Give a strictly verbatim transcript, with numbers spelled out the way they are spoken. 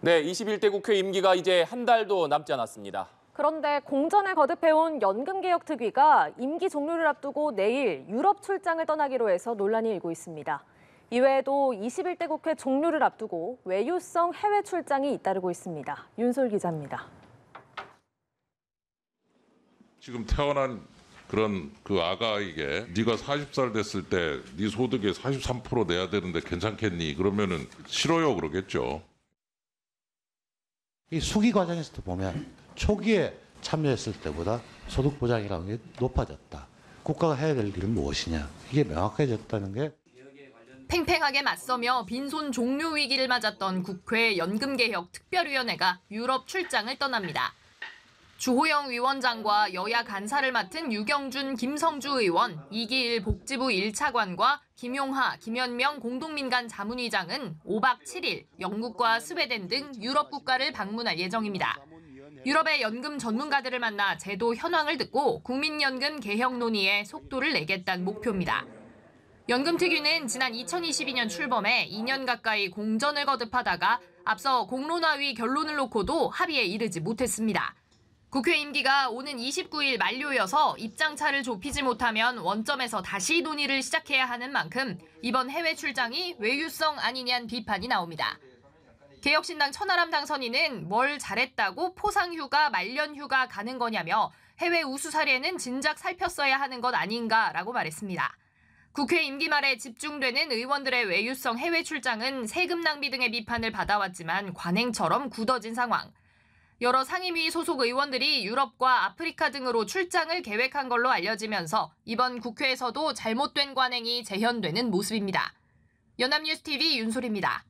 네, 이십일 대 국회 임기가 이제 한 달도 남지 않았습니다. 그런데 공전을 거듭해온 연금개혁특위가 임기 종료를 앞두고 내일 유럽 출장을 떠나기로 해서 논란이 일고 있습니다. 이외에도 이십일 대 국회 종료를 앞두고 외유성 해외 출장이 잇따르고 있습니다. 윤솔 기자입니다. 지금 태어난 그런 그 아가에게 네가 마흔 살 됐을 때 네 소득의 사십삼 퍼센트 내야 되는데 괜찮겠니? 그러면은 싫어요 그러겠죠. 이 수기 과정에서도 보면 초기에 참여했을 때보다 소득 보장이라는 게 높아졌다. 국가가 해야 될 일은 무엇이냐? 이게 명확해졌다는 게. 팽팽하게 맞서며 빈손 종료 위기를 맞았던 국회 연금개혁특별위원회가 유럽 출장을 떠납니다. 주호영 위원장과 여야 간사를 맡은 유경준, 김성주 의원, 이기일 복지부 일 차관과 김용하, 김연명 공동민간 자문위장은 오박 칠일 영국과 스웨덴 등 유럽 국가를 방문할 예정입니다. 유럽의 연금 전문가들을 만나 제도 현황을 듣고 국민연금 개혁 논의에 속도를 내겠다는 목표입니다. 연금특위는 지난 이천이십이 년 출범해 이 년 가까이 공전을 거듭하다가 앞서 공론화위 결론을 놓고도 합의에 이르지 못했습니다. 국회 임기가 오는 이십구 일 만료여서 입장차를 좁히지 못하면 원점에서 다시 논의를 시작해야 하는 만큼 이번 해외 출장이 외유성 아니냐는 비판이 나옵니다. 개혁신당 천하람 당선인은 뭘 잘했다고 포상휴가, 말년휴가 가는 거냐며 해외 우수 사례는 진작 살폈어야 하는 것 아닌가라고 말했습니다. 국회 임기 말에 집중되는 의원들의 외유성 해외 출장은 세금 낭비 등의 비판을 받아왔지만 관행처럼 굳어진 상황. 여러 상임위 소속 의원들이 유럽과 아프리카 등으로 출장을 계획한 걸로 알려지면서 이번 국회에서도 잘못된 관행이 재현되는 모습입니다. 연합뉴스티비 윤솔입니다.